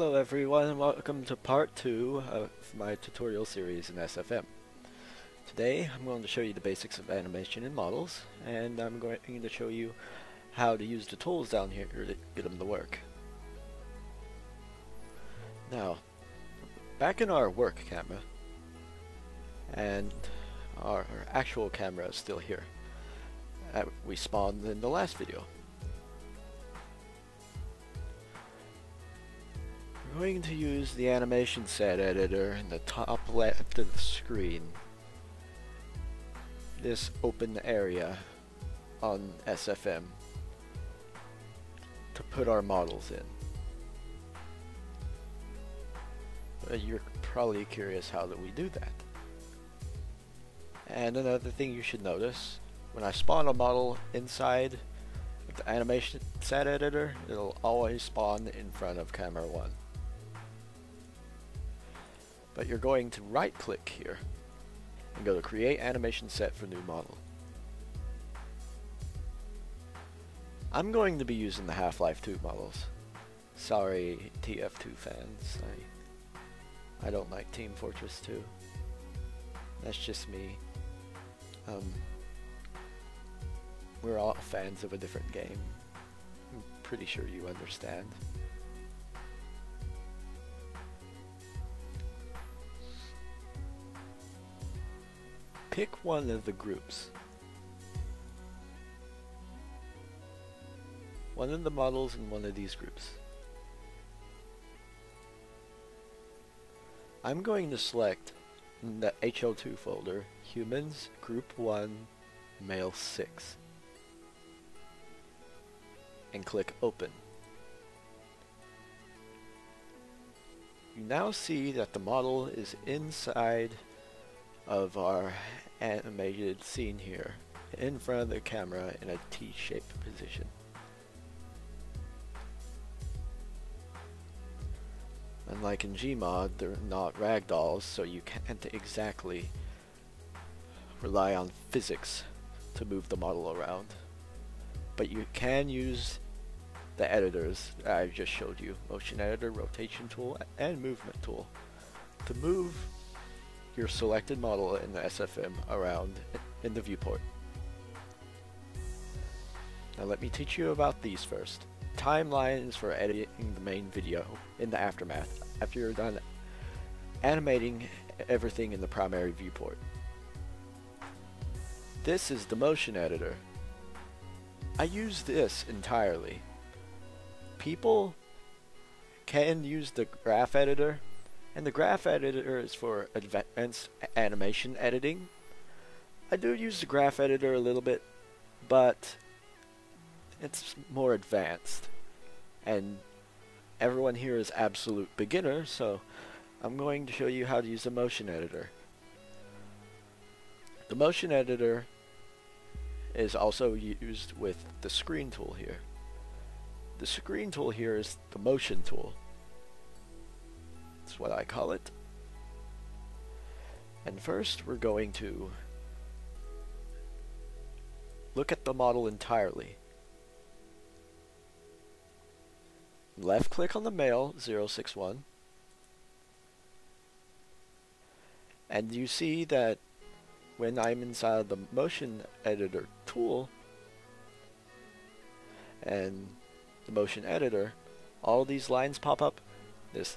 Hello everyone, and welcome to part 2 of my tutorial series in SFM. Today I'm going to show you the basics of animation and models, and I'm going to show you how to use the tools down here to get them to work. Now, back in our work camera, and our actual camera is still here. We spawned in the last video. We're going to use the animation set editor in the top left of the screen, this open area on SFM, to put our models in. But you're probably curious how that we do that. And another thing you should notice, when I spawn a model inside the animation set editor, it'll always spawn in front of camera 1. But you're going to right click here and go to create animation set for new model. I'm going to be using the Half-Life 2 models. Sorry TF2 fans, I don't like Team Fortress 2. That's just me. We're all fans of a different game. I'm pretty sure you understand. Pick one of the groups. One of the models in one of these groups. I'm going to select in the HL2 folder, humans, group 1, male 6. And click open. You now see that the model is inside of our animated scene here, in front of the camera in a T-shaped position. Unlike in Gmod, they're not ragdolls, so you can't exactly rely on physics to move the model around. But you can use the editors that I just showed you, motion editor, rotation tool, and movement tool, to move your selected model in the SFM around in the viewport. Now let me teach you about these first. Timelines for editing the main video in the aftermath, after you're done animating everything in the primary viewport. This is the motion editor. I use this entirely. People can use the graph editor, and the graph editor is for advanced animation editing. I do use the graph editor a little bit, but it's more advanced, and everyone here is absolute beginner, so I'm going to show you how to use the motion editor. The motion editor is also used with the screen tool here. The screen tool here is the motion tool. That's what I call it. And first we're going to look at the model entirely. Left click on the male 061, and you see that when I'm inside the motion editor tool and the motion editor, all these lines pop up. This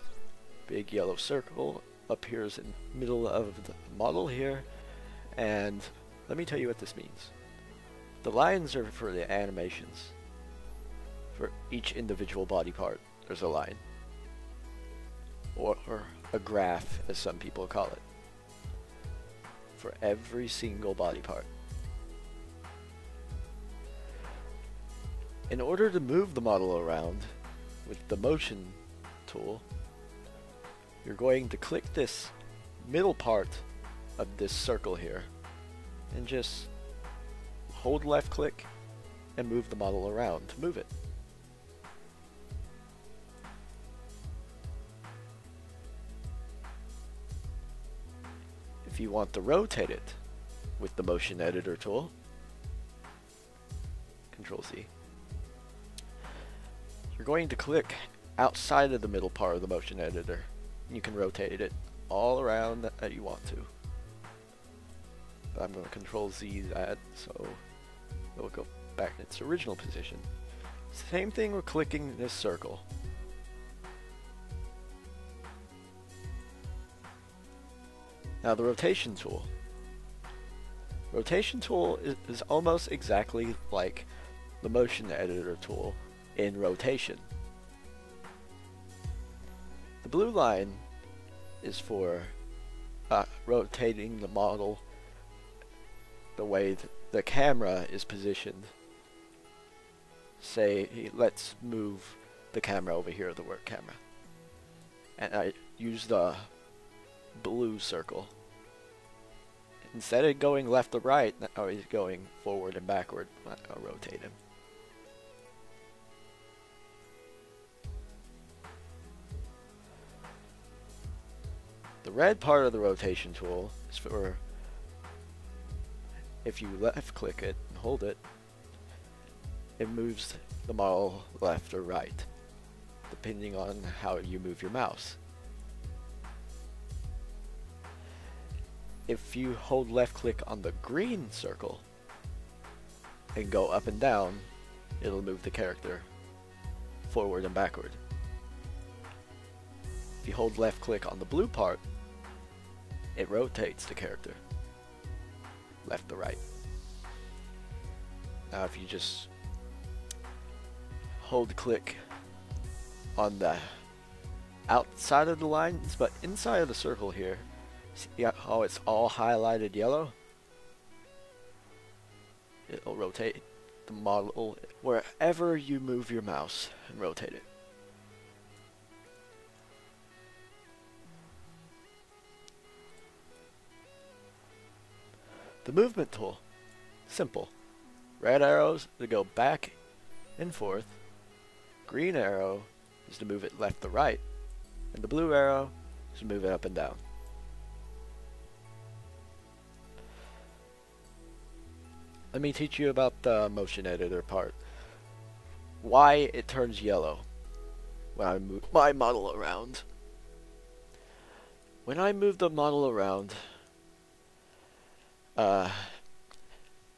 big yellow circle appears in the middle of the model here, and let me tell you what this means. The lines are for the animations. For each individual body part there's a line, or a graph as some people call it, for every single body part. In order to move the model around with the motion tool, you're going to click this middle part of this circle here and just hold left click and move the model around to move it. If you want to rotate it with the motion editor tool, Control Z, you're going to click outside of the middle part of the motion editor. You can rotate it all around that you want to. But I'm going to Control Z that, so it will go back to its original position. Same thing with clicking this circle. Now the rotation tool. Rotation tool is almost exactly like the motion editor tool in rotation. The blue line is for rotating the model the way the camera is positioned. Say, let's move the camera over here, the work camera. And I use the blue circle. Instead of going left to right, now he's going forward and backward. I'll rotate him. The red part of the rotation tool is for if you left click it and hold it, it moves the model left or right, depending on how you move your mouse. If you hold left click on the green circle and go up and down, it'll move the character forward and backward. If you hold left click on the blue part, it rotates the character left to right. Now if you just hold click on the outside of the lines but inside of the circle here, see how it's all highlighted yellow? It'll rotate the model wherever you move your mouse and rotate it. The movement tool, simple. Red arrows to go back and forth. Green arrow is to move it left to right. And the blue arrow is to move it up and down. Let me teach you about the motion editor part. Why it turns yellow when I move my model around. When I move the model around,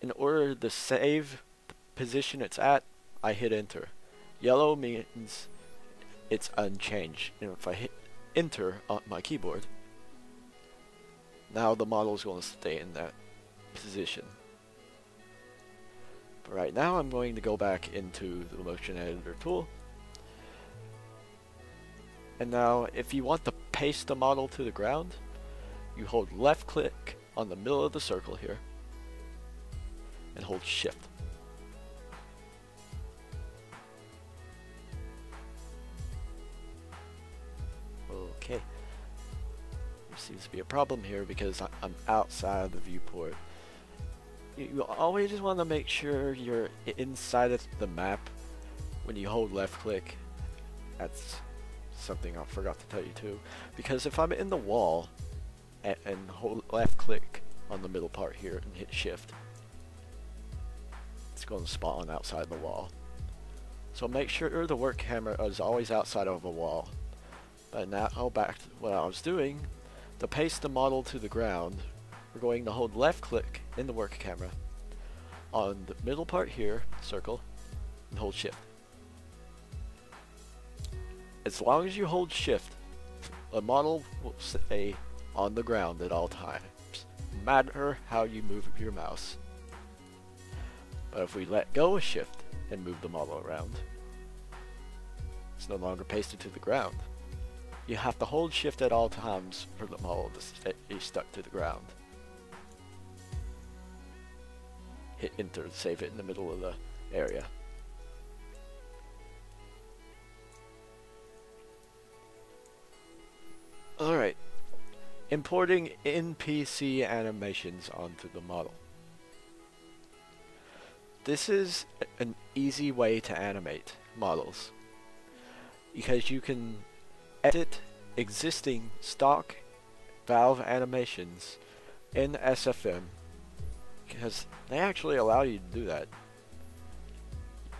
in order to save the position it's at, I hit enter. Yellow means it's unchanged. And if I hit enter on my keyboard, now the model is going to stay in that position. But right now I'm going to go back into the motion editor tool. And now if you want to paste the model to the ground, you hold left click on the middle of the circle here and hold shift. Okay, there seems to be a problem here because I'm outside of the viewport. You always just want to make sure you're inside of the map when you hold left click. That's something I forgot to tell you too, because if I'm in the wall and hold left click on the middle part here and hit shift, it's going to spawn outside the wall. So make sure the work camera is always outside of a wall. But now I'll back to what I was doing. To paste the model to the ground, we're going to hold left click in the work camera on the middle part here, circle, and hold shift. As long as you hold shift, the model will stay on the ground at all times, no matter how you move your mouse. But if we let go of shift and move the model around, it's no longer pasted to the ground. You have to hold shift at all times for the model to stay stuck to the ground. Hit enter to save it in the middle of the area. Alright. Importing NPC animations onto the model. This is an easy way to animate models because you can edit existing stock Valve animations in SFM because they actually allow you to do that.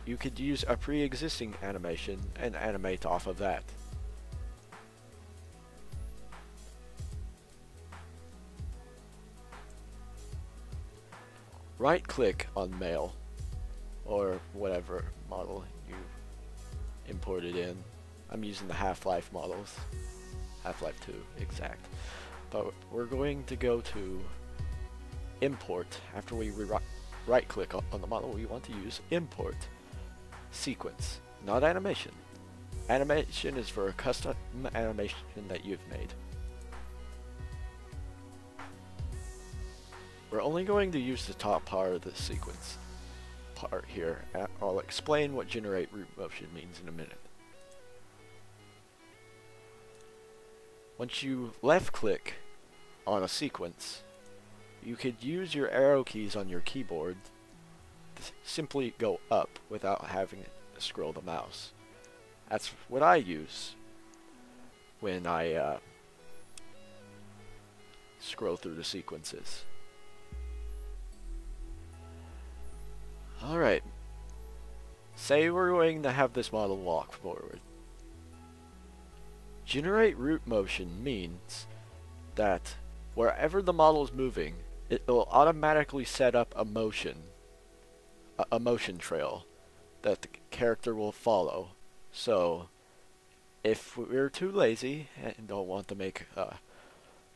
you could use a pre-existing animation and animate off of that. Right-click on mail, or whatever model you imported in. I'm using the Half-Life models, Half-Life 2 exact. But we're going to go to import. After we right-click on the model, we want to use import sequence, not animation. Animation is for a custom animation that you've made. We're only going to use the top part of the sequence part here. I'll explain what generate root motion means in a minute. Once you left click on a sequence, you could use your arrow keys on your keyboard to simply go up without having to scroll the mouse. That's what I use when I scroll through the sequences. Alright, say we're going to have this model walk forward. Generate root motion means that wherever the model's moving, it will automatically set up a motion trail that the character will follow. So, if we're too lazy and don't want to make a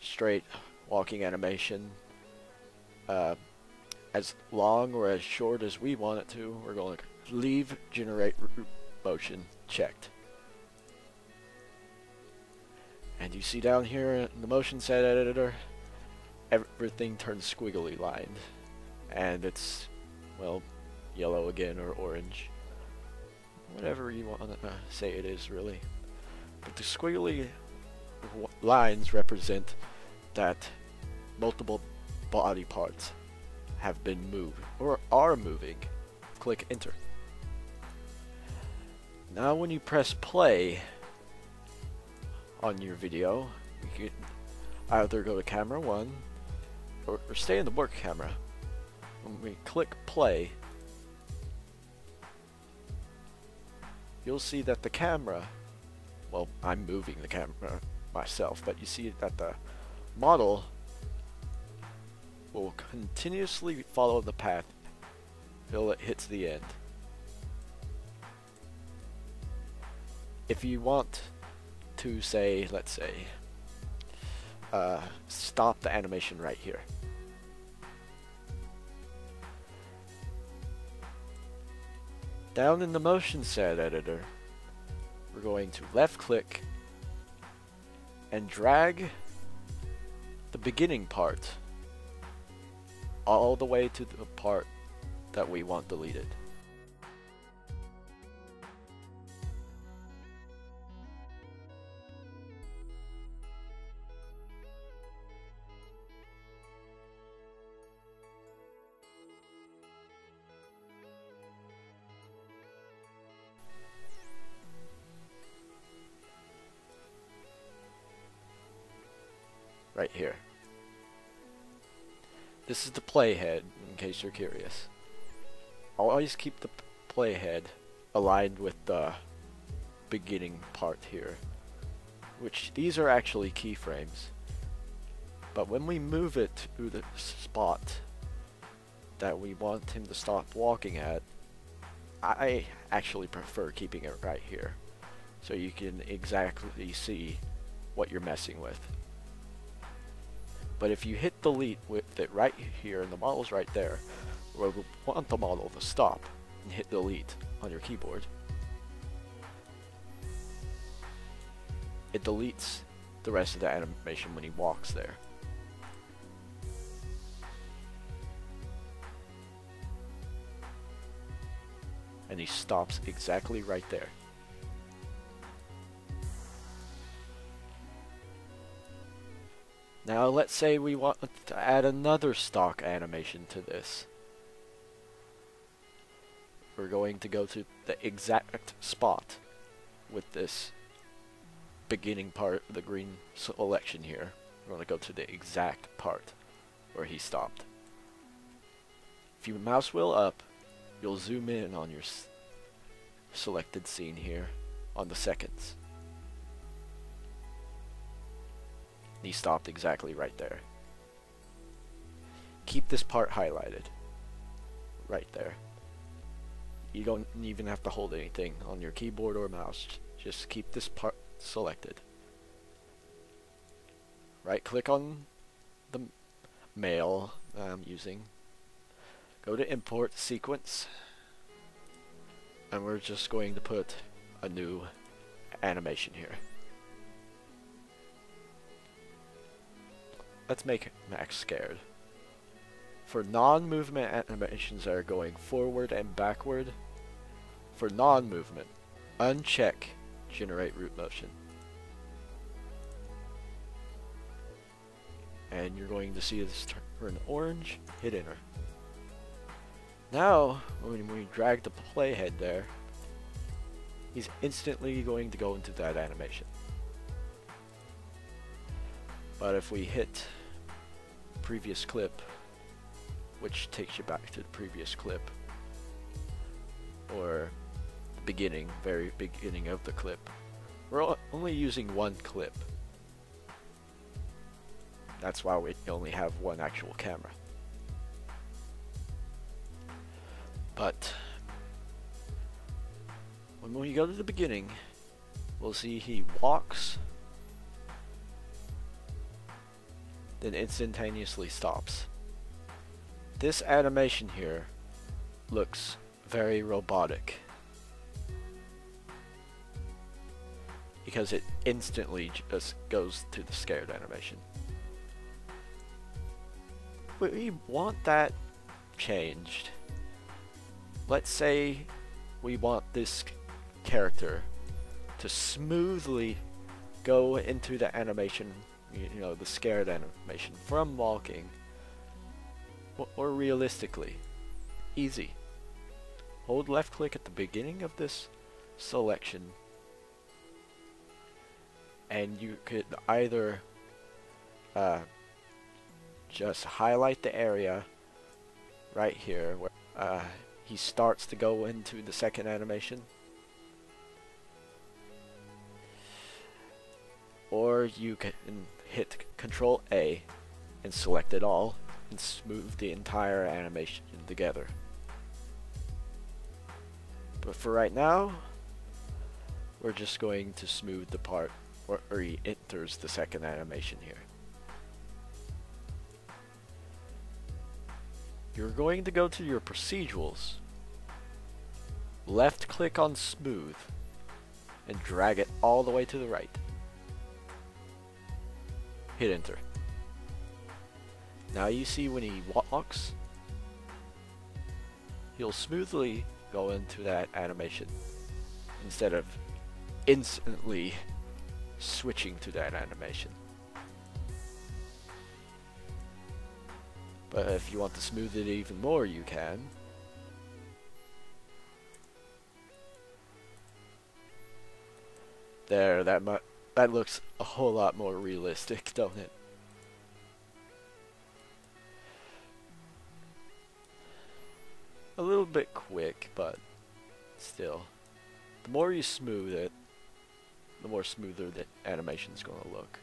straight walking animation, as long or as short as we want it to, we're going to leave generate root motion checked. And you see down here in the motion set editor, everything turns squiggly lined. And it's, well, yellow again or orange. Whatever you want to say it is, really. But the squiggly lines represent that multiple body parts have been moved or are moving. Click enter. Now when you press play on your video, you can either go to camera 1 or stay in the work camera. When we click play, you'll see that the camera, well, I'm moving the camera myself, but you see that the model will continuously follow the path until it hits the end. If you want to say, let's say, stop the animation right here, down in the motion set editor, we're going to left click and drag the beginning part all the way to the part that we want deleted. Right here. This is the playhead, in case you're curious. I'll always keep the playhead aligned with the beginning part here, which these are actually keyframes. But when we move it to the spot that we want him to stop walking at, I actually prefer keeping it right here, so you can exactly see what you're messing with. But if you hit delete with it right here, and the model's right there, we'll want the model to stop and hit delete on your keyboard. It deletes the rest of the animation when he walks there. And he stops exactly right there. Now let's say we want to add another stock animation to this. We're going to go to the exact spot with this beginning part of the green selection here. We're going to go to the exact part where he stopped. If you mouse wheel up, you'll zoom in on your selected scene here on the seconds. He stopped exactly right there. Keep this part highlighted. Right there. You don't even have to hold anything on your keyboard or mouse. Just keep this part selected. Right click on the mail I'm using. Go to import sequence. And we're just going to put a new animation here. Let's make Max scared. For non-movement animations that are going forward and backward, for non-movement, uncheck generate root motion. And you're going to see this turn orange, hit enter. Now, when we drag the playhead there, he's instantly going to go into that animation. But if we hit previous clip, which takes you back to the previous clip, or the beginning, very beginning of the clip, we're only using one clip. That's why we only have one actual camera. But when we go to the beginning, we'll see he walks, then instantaneously stops. This animation here looks very robotic because it instantly just goes to the scared animation. We want that changed. Let's say we want this character to smoothly go into the animation, you know, the scared animation from walking, or realistically, easy. Hold left click at the beginning of this selection, and you could either just highlight the area right here where he starts to go into the second animation, or you can hit Control A and select it all and smooth the entire animation together. But for right now, we're just going to smooth the part where he enters the second animation here. You're going to go to your procedurals, left click on smooth, and drag it all the way to the right. Hit enter. Now you see when he walks, he'll smoothly go into that animation instead of instantly switching to that animation. But if you want to smooth it even more, you can. There, that looks a whole lot more realistic, don't it? A little bit quick, but still. The more you smooth it, the more smoother the animation's going to look.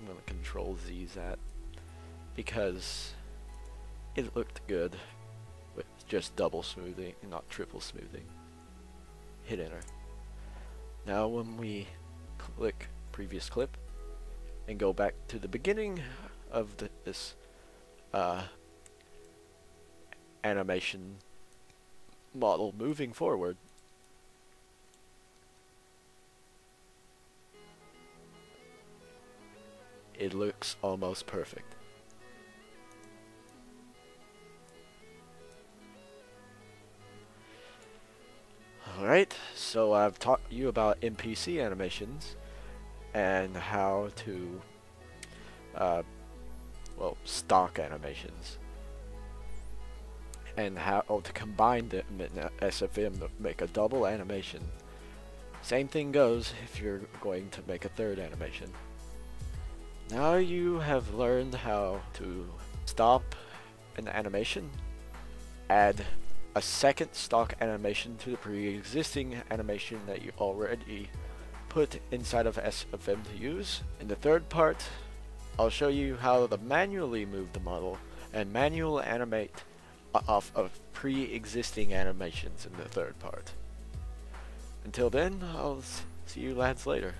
I'm going to Control Z that, because it looked good with just double smoothing and not triple smoothing. Hit enter. Now when we click previous clip and go back to the beginning of this animation model moving forward, it looks almost perfect. Alright, so I've taught you about NPC animations and how to well, stock animations, and how to combine them in SFM to make a double animation. Same thing goes if you're going to make a third animation. Now you have learned how to stop an animation, add a second stock animation to the pre-existing animation that you already put inside of SFM to use. In the third part, I'll show you how to manually move the model and manual animate off of pre-existing animations in the third part. Until then, I'll see you lads later.